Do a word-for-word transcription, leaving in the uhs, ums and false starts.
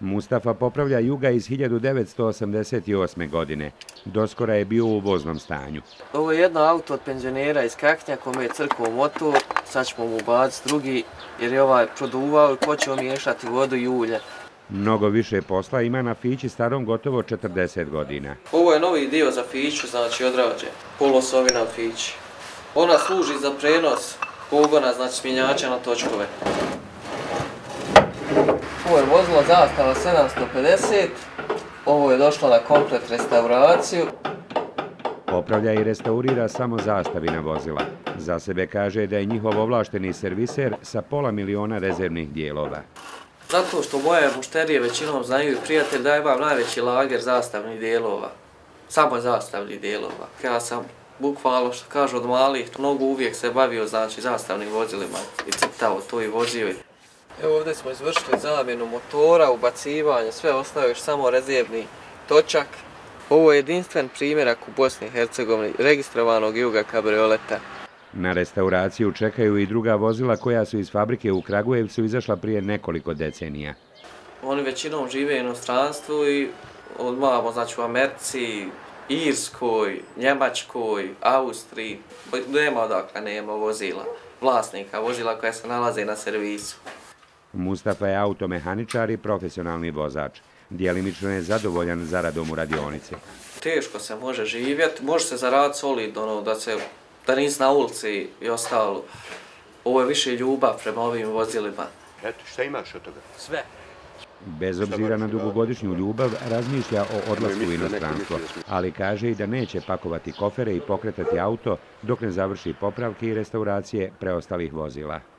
Mustafa popravlja Juga iz hiljadu devetsto osamdeset osme. godine. Doskora je bio u voznom stanju. Ovo je jedno auto od penzionera iz Kaknja kome je crkao motor. Sad ćemo mu ubaciti drugi jer je ovaj produvao i počeo miješati vodu i ulje. Mnogo više posla ima na Fići starom gotovo četrdeset godina. Ovo je novi dio za Fiću, znači odrađen. Polosovina Fići. Ona služi za prenos pogona, znači smjenjača na točkove. Ovo je vozilo zastava sedamsto pedeset, ovo je došlo na komplet restauraciju. Popravlja i restaurira samo zastavina vozila. Za sebe kaže da je njihov ovlašteni serviser sa pola miliona rezervnih dijelova. Zato što moje mušterije većinom znaju i prijatelj da imam najveći lager zastavnih dijelova. Samo zastavnih dijelova. Ja sam bukvalno, što kažu, od malih nogu uvijek se bavio, znači, zastavnim vozilima i crtao to i vozio. Evo ovdje smo izvršili zamjenu motora, ubacivanje, sve ostao još samo rezervni točak. Ovo je jedinstven primjerak u Bosni i Hercegovini registrovanog Juga kabrioleta. Na restauraciju čekaju i druga vozila koja su iz fabrike u Kragujevcu izašla prije nekoliko decenija. Oni većinom žive u inostranstvu i odmavamo, znači, u Americi, Irskoj, Njemačkoj, Austriji. Nema odakle, nema vozila, vlasnika vozila koja se nalaze na servisu. Mustafa je automehaničar i profesionalni vozač. Djelimično je zadovoljan zaradom u radionici. Teško se može živjeti, može se zaraditi solidno, da se da nisi na ulici i ostalo. Ovo je više ljubav prema ovim vozilima. Eto, šta imaš od toga? Sve. Bez obzira na dugogodišnju ljubav, razmišlja o odlasku u inostranstvo, ali kaže i da neće pakovati kofere i pokretati auto dok ne završi popravke i restauracije preostalih vozila.